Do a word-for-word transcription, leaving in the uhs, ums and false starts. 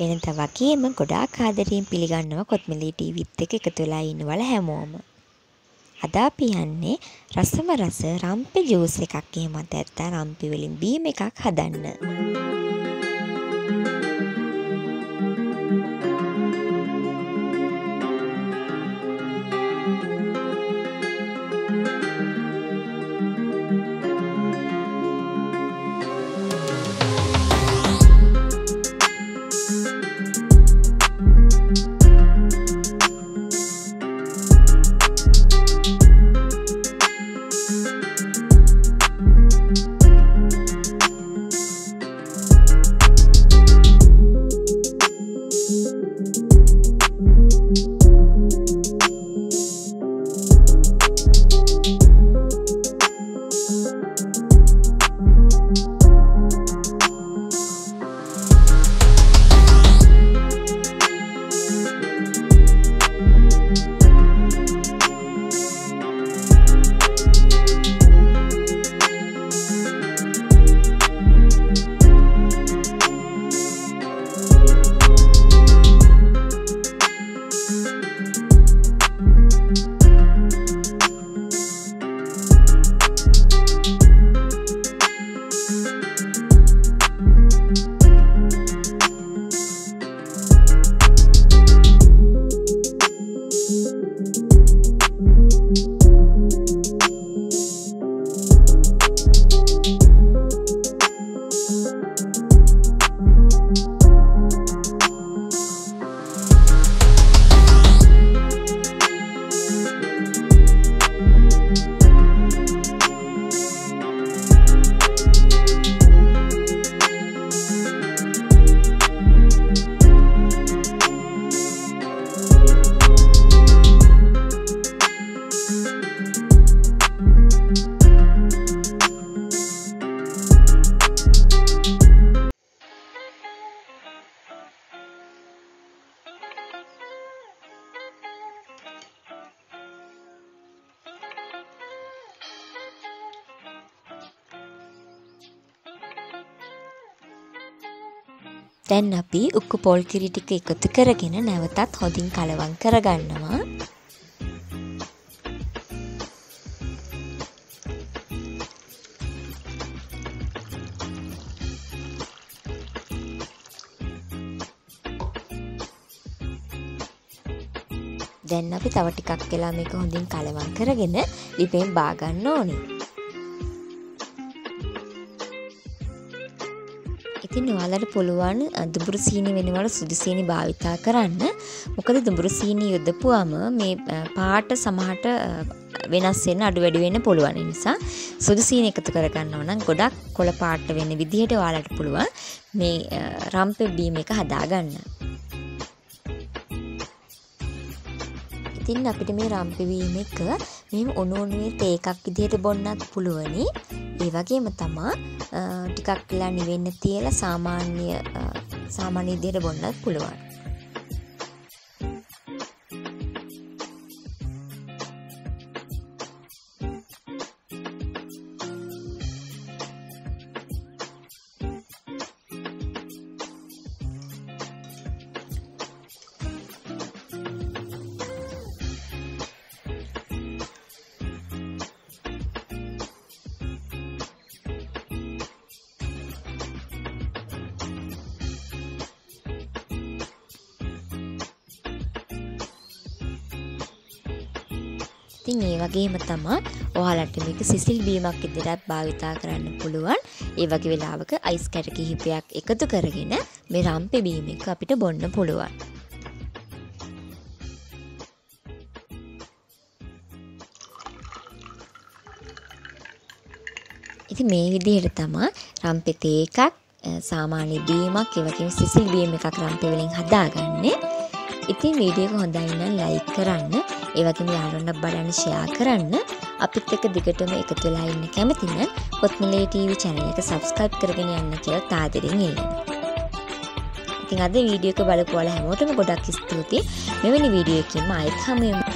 වෙනත වගේම ගොඩාක් ආදරයෙන් පිළිගන්නවා කොත්මලී ටීවීත් එක්ක එකතු වෙලා ඉන්නවල හැමෝම. අද අපි යන්නේ රසම රස රම්පෙ ජූස් එකක් එහෙමත් නැත්නම් රම්පෙ වලින් බීම එකක් හදන්න. දැන් අපි උක්කු පොල් කිරි ටික එකතු කරගෙන නැවතත් හොදින් කලවම් කරගන්නවා. දැන් අපි තව ටිකක් වෙලා මේක හොදින් කලවම් කරගෙන ලිපෙන් බා ගන්න ඕනේ. ඉතින් ඔයාලට පුළුවන් දුඹුරු සීනි වෙනවල සුදු සීනි භාවිතා කරන්න. මොකද දුඹුරු සීනි යොදපුවාම මේ පාට සමහරට වෙනස් වෙන අඩු වැඩි වෙන්න පුළුවන්. ඒ නිසා සුදු සීනි එකතු කරගන්නව නම් ගොඩක් කොළ පාට වෙන විදිහට ඔයාලට පුළුවන් මේ රම්පෙ බීම එක හදාගන්න. ඉතින් අපිට මේ රම්පෙ බීම එක මෙහෙම උණු උණුවේ තේ එකක් විදිහට බොන්නත් පුළුවනි. ඒ වගේම තමයි ටිකක් කියලා නිවෙන්න තියලා සාමාන්‍ය සාමාන්‍ය විදිහට බොන්නත් පුළුවන්. ඉතින් ඒ වගේම තමයි ඔයාලට මේක සිසිල් බීමක් විදිහට භාවිතා කරන්න පුළුවන්. ඒ වගේ වෙලාවක අයිස් කැට කිහිපයක් එකතු කරගෙන මේ රම්පෙ බීම එක අපිට බොන්න පුළුවන්. ඉතින් මේ විදිහට තමයි රම්පෙ තේ එකක්, සාමාන්‍ය බීමක්, ඒ වගේම සිසිල් බීම එකක් රම්පෙ වලින් හදාගන්නේ. ඉතින් වීඩියෝ එක හොඳයි නම් ලයික් කරන්න, ඒ වගේම යාළුවන්ට බලන්න ෂෙයා කරන්න. අපිත් එක්ක දිගටම එකතු වෙලා ඉන්න කැමති නම් කොත්මලේ ටීවී channel එක subscribe කරගෙන යන්න කියලා තාදරෙන් ඉල්ලනවා. ඉතින් අද වීඩියෝ එක බලපුවාලා හැමෝටම ගොඩක් ස්තුතියි. මෙවැනි වීඩියෝ එකකින් ආයෙත් හමු වෙමු.